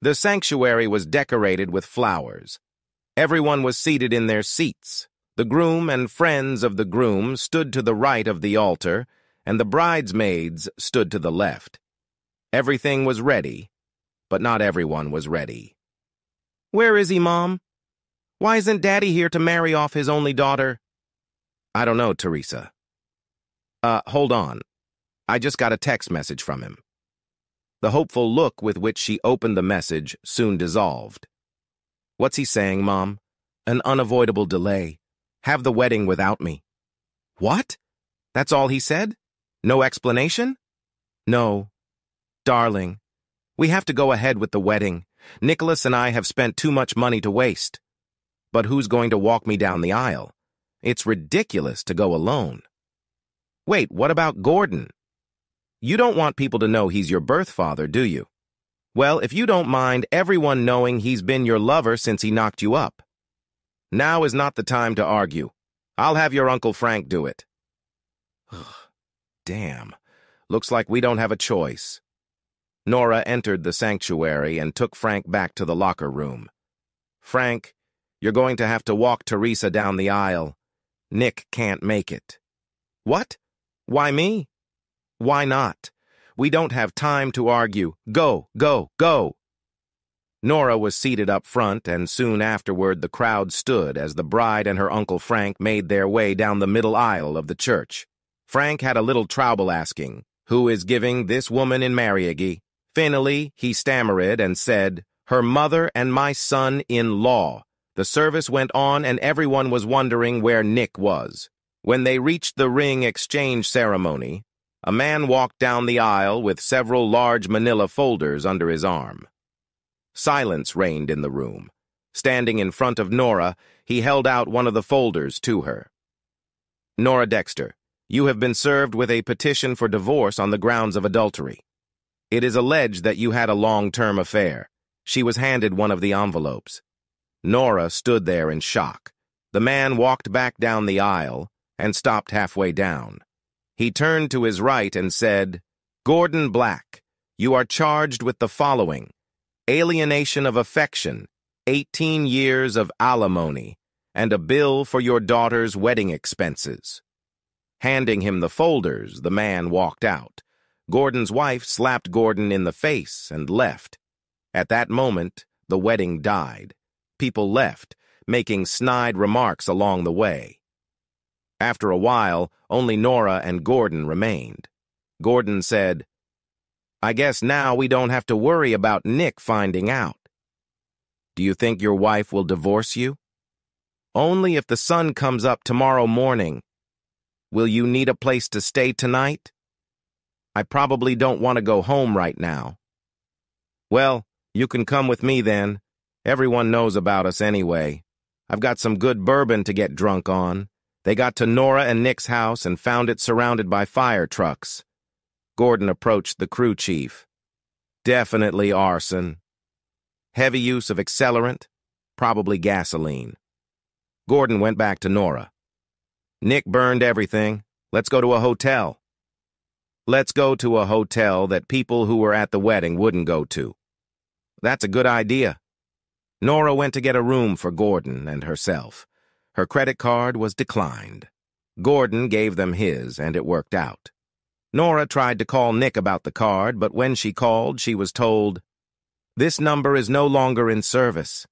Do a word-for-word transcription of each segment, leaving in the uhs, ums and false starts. The sanctuary was decorated with flowers. Everyone was seated in their seats. The groom and friends of the groom stood to the right of the altar, and the bridesmaids stood to the left. Everything was ready, but not everyone was ready. "Where is he, Mom? Why isn't Daddy here to marry off his only daughter?" "I don't know, Teresa." Uh, hold on. I just got a text message from him." The hopeful look with which she opened the message soon dissolved. "What's he saying, Mom? An unavoidable delay. Have the wedding without me." "What? That's all he said? No explanation?" "No. Darling, we have to go ahead with the wedding. Nicholas and I have spent too much money to waste. But who's going to walk me down the aisle? It's ridiculous to go alone." "Wait, what about Gordon? You don't want people to know he's your birth father, do you? Well, if you don't mind everyone knowing he's been your lover since he knocked you up. Now is not the time to argue. I'll have your Uncle Frank do it." Ugh, damn. Looks like we don't have a choice. Nora entered the sanctuary and took Frank back to the locker room. "Frank, you're going to have to walk Teresa down the aisle. Nick can't make it." "What? Why me?" "Why not? We don't have time to argue. Go, go, go." Nora was seated up front, and soon afterward the crowd stood as the bride and her Uncle Frank made their way down the middle aisle of the church. Frank had a little trouble asking, "Who is giving this woman in marriage?" Finally, he stammered and said, "Her mother and my son-in-law." The service went on, and everyone was wondering where Nick was. When they reached the ring exchange ceremony, a man walked down the aisle with several large manila folders under his arm. Silence reigned in the room. Standing in front of Nora, he held out one of the folders to her. "Nora Dexter, you have been served with a petition for divorce on the grounds of adultery. It is alleged that you had a long-term affair." She was handed one of the envelopes. Nora stood there in shock. The man walked back down the aisle and stopped halfway down. He turned to his right and said, "Gordon Black, you are charged with the following: alienation of affection, eighteen years of alimony, and a bill for your daughter's wedding expenses." Handing him the folders, the man walked out. Gordon's wife slapped Gordon in the face and left. At that moment, the wedding died. People left, making snide remarks along the way. After a while, only Nora and Gordon remained. Gordon said, "I guess now we don't have to worry about Nick finding out." "Do you think your wife will divorce you?" "Only if the sun comes up tomorrow morning." "Will you need a place to stay tonight?" "I probably don't want to go home right now." "Well, you can come with me then. Everyone knows about us anyway. I've got some good bourbon to get drunk on." They got to Nora and Nick's house and found it surrounded by fire trucks. Gordon approached the crew chief. "Definitely arson. Heavy use of accelerant, probably gasoline." Gordon went back to Nora. "Nick burned everything. Let's go to a hotel." "Let's go to a hotel that people who were at the wedding wouldn't go to." "That's a good idea." Nora went to get a room for Gordon and herself. Her credit card was declined. Gordon gave them his, and it worked out. Nora tried to call Nick about the card, but when she called, she was told, "This number is no longer in service."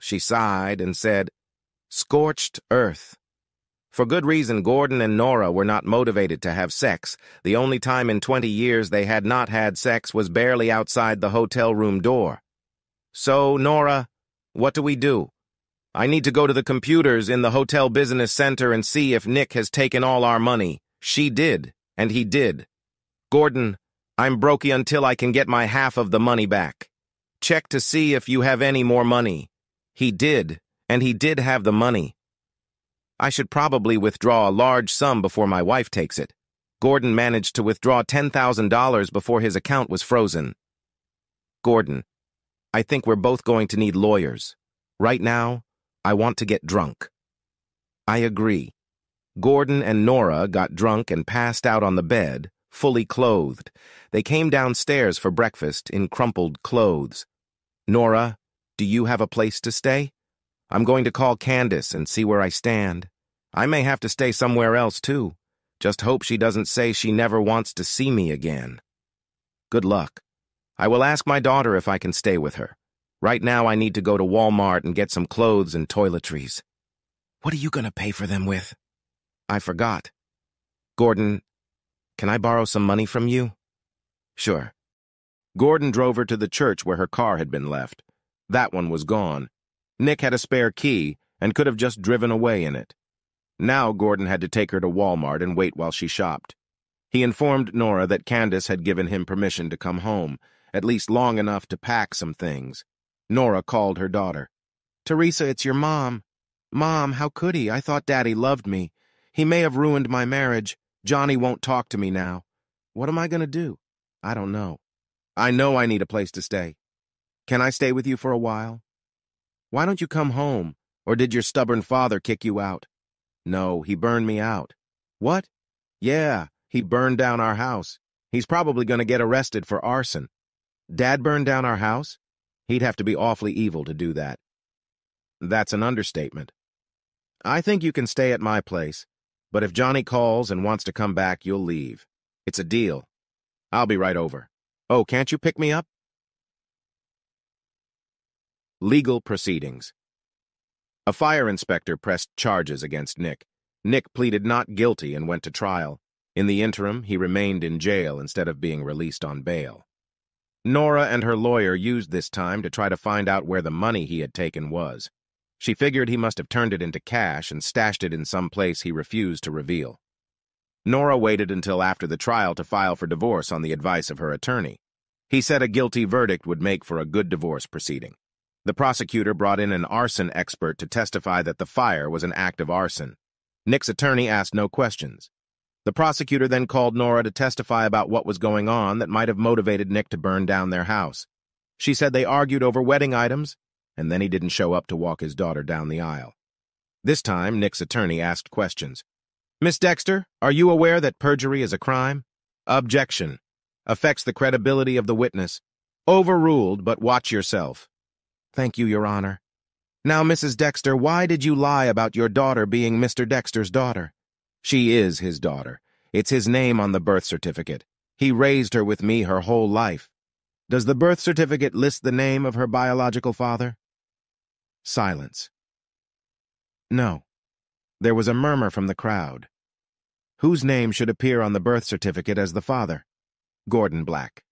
She sighed and said, "Scorched earth." For good reason, Gordon and Nora were not motivated to have sex. The only time in twenty years they had not had sex was barely outside the hotel room door. "So, Nora, what do we do? I need to go to the computers in the hotel business center and see if Nick has taken all our money." She did, and he did. "Gordon, I'm brokey until I can get my half of the money back. Check to see if you have any more money." He did, and he did have the money. "I should probably withdraw a large sum before my wife takes it." Gordon managed to withdraw ten thousand dollars before his account was frozen. "Gordon, I think we're both going to need lawyers. Right now, I want to get drunk." "I agree." Gordon and Nora got drunk and passed out on the bed, fully clothed. They came downstairs for breakfast in crumpled clothes. Nora, do you have a place to stay? I'm going to call Candace and see where I stand. I may have to stay somewhere else, too. Just hope she doesn't say she never wants to see me again. Good luck. I will ask my daughter if I can stay with her. Right now, I need to go to Walmart and get some clothes and toiletries. What are you going to pay for them with? I forgot. Gordon, can I borrow some money from you? Sure. Gordon drove her to the church where her car had been left. That one was gone. Nick had a spare key and could have just driven away in it. Now Gordon had to take her to Walmart and wait while she shopped. He informed Nora that Candace had given him permission to come home, at least long enough to pack some things. Nora called her daughter. Teresa, it's your mom. Mom, how could he? I thought Daddy loved me. He may have ruined my marriage. Johnny won't talk to me now. What am I going to do? I don't know. I know I need a place to stay. Can I stay with you for a while? Why don't you come home? Or did your stubborn father kick you out? No, he burned me out. What? Yeah, he burned down our house. He's probably going to get arrested for arson. Dad burned down our house? He'd have to be awfully evil to do that. That's an understatement. I think you can stay at my place, but if Johnny calls and wants to come back, you'll leave. It's a deal. I'll be right over. Oh, can't you pick me up? Legal proceedings. A fire inspector pressed charges against Nick. Nick pleaded not guilty and went to trial. In the interim, he remained in jail instead of being released on bail. Nora and her lawyer used this time to try to find out where the money he had taken was. She figured he must have turned it into cash and stashed it in some place he refused to reveal. Nora waited until after the trial to file for divorce on the advice of her attorney. He said a guilty verdict would make for a good divorce proceeding. The prosecutor brought in an arson expert to testify that the fire was an act of arson. Nick's attorney asked no questions. The prosecutor then called Nora to testify about what was going on that might have motivated Nick to burn down their house. She said they argued over wedding items, and then he didn't show up to walk his daughter down the aisle. This time, Nick's attorney asked questions. Miss Dexter, are you aware that perjury is a crime? Objection. Affects the credibility of the witness. Overruled, but watch yourself. Thank you, Your Honor. Now, Missus Dexter, why did you lie about your daughter being Mister Dexter's daughter? She is his daughter. It's his name on the birth certificate. He raised her with me her whole life. Does the birth certificate list the name of her biological father? Silence. No. There was a murmur from the crowd. Whose name should appear on the birth certificate as the father? Gordon Black.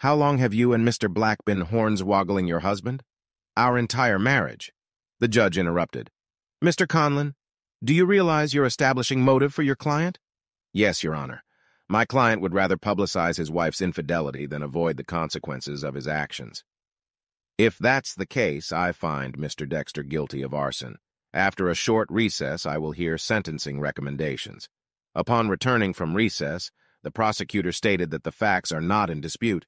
How long have you and Mister Black been hornswoggling your husband? Our entire marriage. The judge interrupted. Mister Conlon, do you realize you're establishing motive for your client? Yes, Your Honor. My client would rather publicize his wife's infidelity than avoid the consequences of his actions. If that's the case, I find Mister Dexter guilty of arson. After a short recess, I will hear sentencing recommendations. Upon returning from recess, the prosecutor stated that the facts are not in dispute.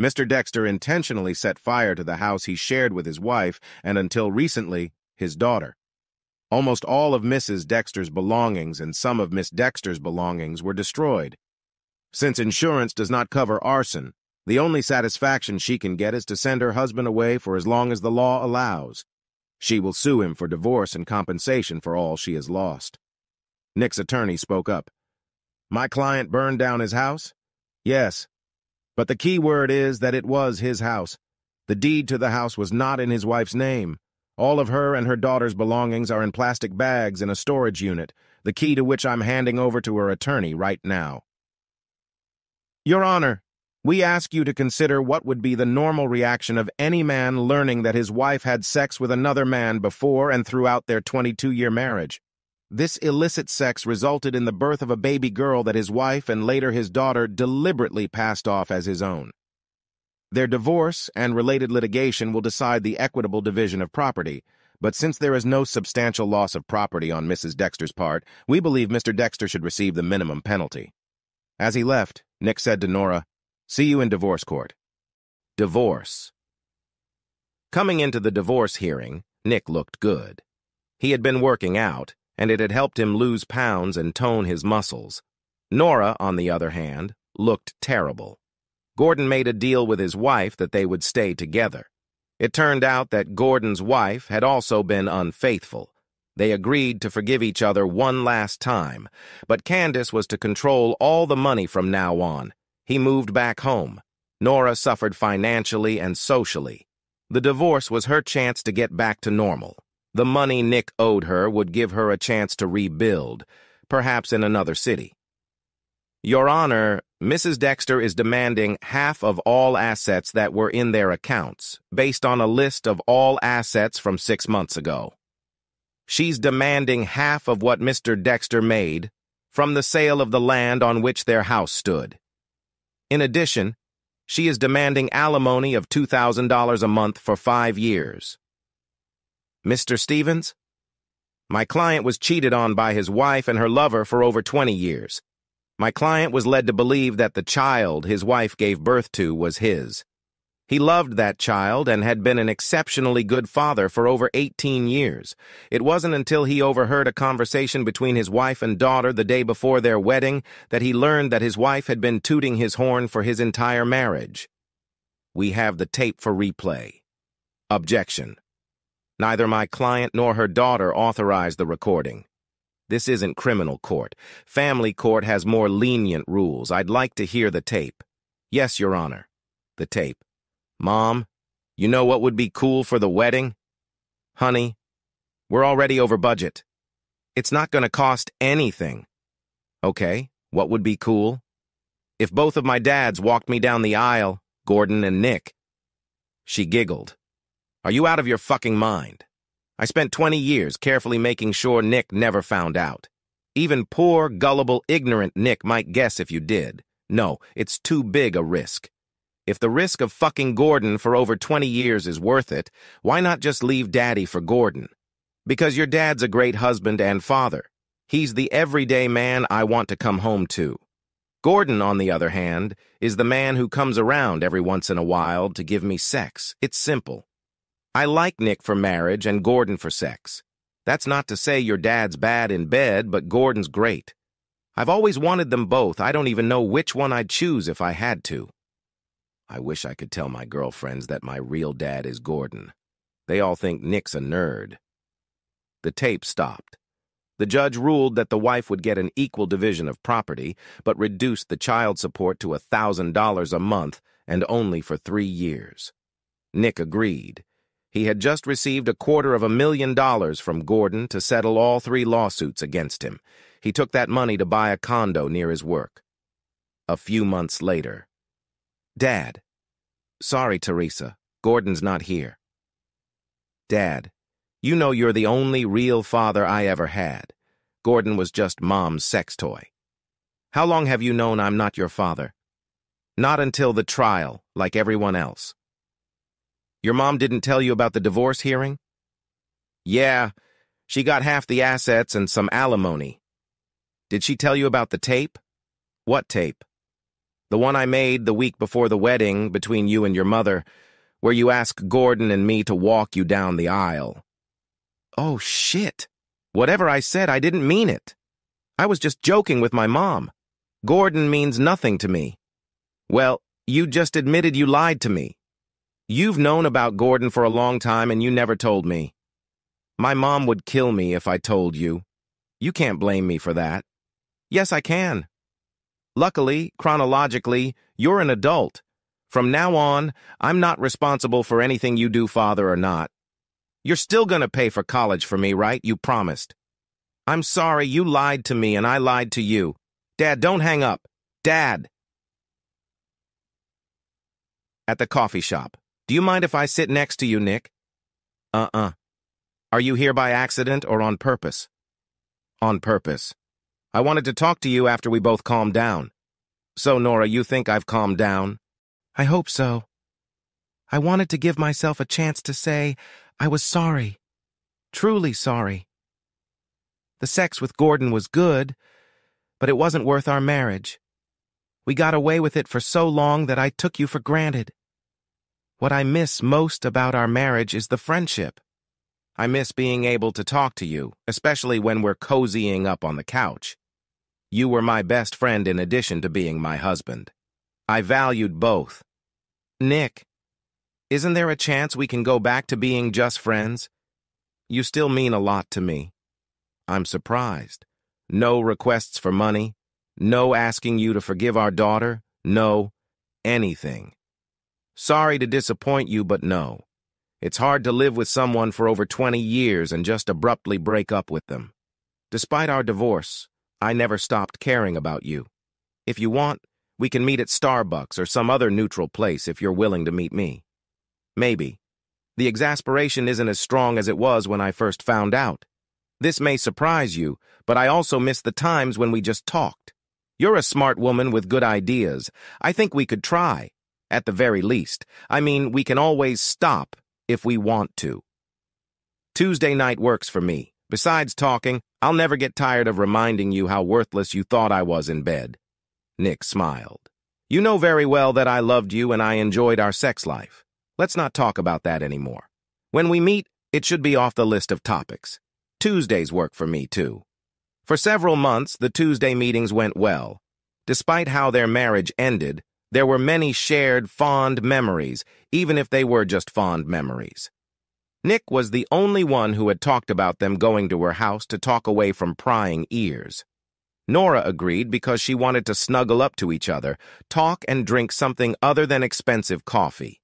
Mister Dexter intentionally set fire to the house he shared with his wife and, until recently, his daughter. Almost all of Missus Dexter's belongings and some of Miss Dexter's belongings were destroyed. Since insurance does not cover arson, the only satisfaction she can get is to send her husband away for as long as the law allows. She will sue him for divorce and compensation for all she has lost. Nick's attorney spoke up. My client burned down his house? Yes. But the key word is that it was his house. The deed to the house was not in his wife's name. All of her and her daughter's belongings are in plastic bags in a storage unit, the key to which I'm handing over to her attorney right now. Your Honor, we ask you to consider what would be the normal reaction of any man learning that his wife had sex with another man before and throughout their twenty-two-year marriage. This illicit sex resulted in the birth of a baby girl that his wife and later his daughter deliberately passed off as his own. Their divorce and related litigation will decide the equitable division of property, but since there is no substantial loss of property on Missus Dexter's part, we believe Mister Dexter should receive the minimum penalty. As he left, Nick said to Nora, "See you in divorce court." Divorce. Coming into the divorce hearing, Nick looked good. He had been working out, and it had helped him lose pounds and tone his muscles. Nora, on the other hand, looked terrible. Gordon made a deal with his wife that they would stay together. It turned out that Gordon's wife had also been unfaithful. They agreed to forgive each other one last time, but Candace was to control all the money from now on. He moved back home. Nora suffered financially and socially. The divorce was her chance to get back to normal. The money Nick owed her would give her a chance to rebuild, perhaps in another city. Your Honor, Missus Dexter is demanding half of all assets that were in their accounts, based on a list of all assets from six months ago. She's demanding half of what Mister Dexter made from the sale of the land on which their house stood. In addition, she is demanding alimony of two thousand dollars a month for five years. Mister Stevens, my client was cheated on by his wife and her lover for over twenty years. My client was led to believe that the child his wife gave birth to was his. He loved that child and had been an exceptionally good father for over eighteen years. It wasn't until he overheard a conversation between his wife and daughter the day before their wedding that he learned that his wife had been tooting his horn for his entire marriage. We have the tape for replay. Objection. Neither my client nor her daughter authorized the recording. This isn't criminal court. Family court has more lenient rules. I'd like to hear the tape. Yes, Your Honor. The tape. Mom, you know what would be cool for the wedding? Honey, we're already over budget. It's not going to cost anything. Okay, what would be cool? If both of my dads walked me down the aisle, Gordon and Nick. She giggled. Are you out of your fucking mind? I spent twenty years carefully making sure Nick never found out. Even poor, gullible, ignorant Nick might guess if you did. No, it's too big a risk. If the risk of fucking Gordon for over twenty years is worth it, why not just leave Daddy for Gordon? Because your dad's a great husband and father. He's the everyday man I want to come home to. Gordon, on the other hand, is the man who comes around every once in a while to give me sex. It's simple. I like Nick for marriage and Gordon for sex. That's not to say your dad's bad in bed, but Gordon's great. I've always wanted them both. I don't even know which one I'd choose if I had to. I wish I could tell my girlfriends that my real dad is Gordon. They all think Nick's a nerd. The tape stopped. The judge ruled that the wife would get an equal division of property, but reduced the child support to one thousand dollars a month and only for three years. Nick agreed. He had just received a quarter of a million dollars from Gordon to settle all three lawsuits against him. He took that money to buy a condo near his work. A few months later. Dad. Sorry, Teresa. Gordon's not here. Dad, you know you're the only real father I ever had. Gordon was just Mom's sex toy. How long have you known I'm not your father? Not until the trial, like everyone else. Your mom didn't tell you about the divorce hearing? Yeah, she got half the assets and some alimony. Did she tell you about the tape? What tape? The one I made the week before the wedding between you and your mother, where you ask Gordon and me to walk you down the aisle. Oh, shit. Whatever I said, I didn't mean it. I was just joking with my mom. Gordon means nothing to me. Well, you just admitted you lied to me. You've known about Gordon for a long time and you never told me. My mom would kill me if I told you. You can't blame me for that. Yes, I can. Luckily, chronologically, you're an adult. From now on, I'm not responsible for anything you do, father or not. You're still going to pay for college for me, right? You promised. I'm sorry you lied to me and I lied to you. Dad, don't hang up. Dad. At the coffee shop. Do you mind if I sit next to you, Nick? Uh-uh. Are you here by accident or on purpose? On purpose. I wanted to talk to you after we both calmed down. So, Nora, you think I've calmed down? I hope so. I wanted to give myself a chance to say I was sorry. Truly sorry. The sex with Gordon was good, but it wasn't worth our marriage. We got away with it for so long that I took you for granted. What I miss most about our marriage is the friendship. I miss being able to talk to you, especially when we're cozying up on the couch. You were my best friend in addition to being my husband. I valued both. Nick, isn't there a chance we can go back to being just friends? You still mean a lot to me. I'm surprised. No requests for money, no asking you to forgive our daughter, no anything. Sorry to disappoint you, but no. It's hard to live with someone for over twenty years and just abruptly break up with them. Despite our divorce, I never stopped caring about you. If you want, we can meet at Starbucks or some other neutral place if you're willing to meet me. Maybe. The exasperation isn't as strong as it was when I first found out. This may surprise you, but I also miss the times when we just talked. You're a smart woman with good ideas. I think we could try, at the very least. I mean, we can always stop if we want to. Tuesday night works for me. Besides talking, I'll never get tired of reminding you how worthless you thought I was in bed. Nick smiled. You know very well that I loved you and I enjoyed our sex life. Let's not talk about that anymore. When we meet, it should be off the list of topics. Tuesdays work for me, too. For several months, the Tuesday meetings went well. Despite how their marriage ended, there were many shared fond memories, even if they were just fond memories. Nick was the only one who had talked about them going to her house to talk away from prying ears. Nora agreed because she wanted to snuggle up to each other, talk and drink something other than expensive coffee.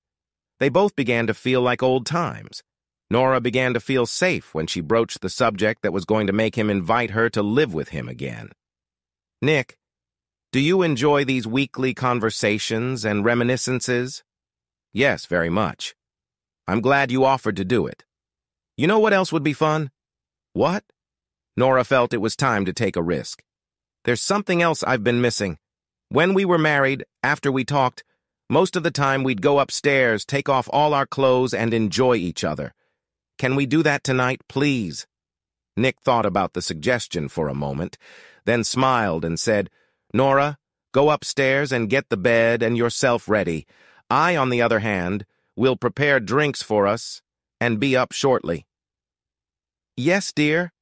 They both began to feel like old times. Nora began to feel safe when she broached the subject that was going to make him invite her to live with him again. Nick, do you enjoy these weekly conversations and reminiscences? Yes, very much. I'm glad you offered to do it. You know what else would be fun? What? Nora felt it was time to take a risk. There's something else I've been missing. When we were married, after we talked, most of the time we'd go upstairs, take off all our clothes, and enjoy each other. Can we do that tonight, please? Nick thought about the suggestion for a moment, then smiled and said, Nora, go upstairs and get the bed and yourself ready. I, on the other hand, will prepare drinks for us and be up shortly. Yes, dear.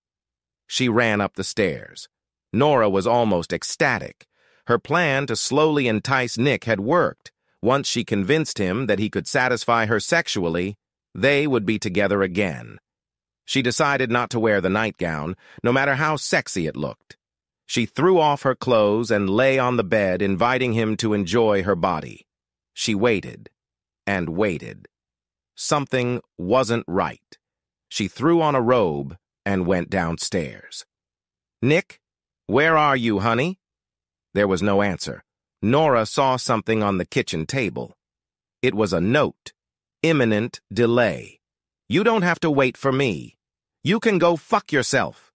She ran up the stairs. Nora was almost ecstatic. Her plan to slowly entice Nick had worked. Once she convinced him that he could satisfy her sexually, they would be together again. She decided not to wear the nightgown, no matter how sexy it looked. She threw off her clothes and lay on the bed, inviting him to enjoy her body. She waited and waited. Something wasn't right. She threw on a robe and went downstairs. Nick? Where are you, honey? There was no answer. Nora saw something on the kitchen table. It was a note. Imminent delay. You don't have to wait for me. You can go fuck yourself.